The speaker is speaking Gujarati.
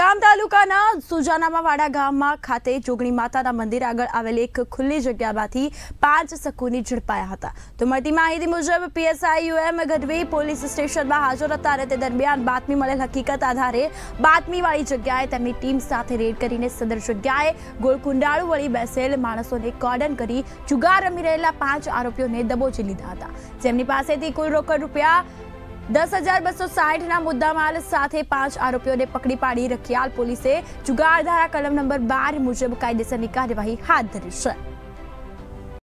ગામ તાલુકાના સુજાનાવાડા ગામમાં ખાતે જોગણી માતાના મંદિર આગળ આવેલ એક ખુલ્લી જગ્યામાંથી 5 સકુની ઝડપાયા હતા। તો મળતી માહિતી મુજબ પીએસઆઈ યુએમ ગઢવી પોલીસ સ્ટેશનમાં હાજર હતા। તે દરમિયાન બાતમી મળેલ હકીકત આધારે બાતમીવાળી જગ્યાએ તેમની ટીમ સાથે રેડ કરીને સદર જગ્યાએ ગોળકુંડાળું વળી બેસેલ માણસોને કોર્ડન કરી જુગાર રમી રહેલા 5 આરોપીઓને દબોચી લીધા હતા। જેમની પાસેથી કુલ રોકડ રૂપિયા 10,260 ना मुद्दामाल साथे 5 आरोपियों ने पकड़ी पाड़ी रखियाल पुलिस जुगार धारा कलम नंबर 12 मुजब कायदेसर कार्यवाही हाथ धरी है।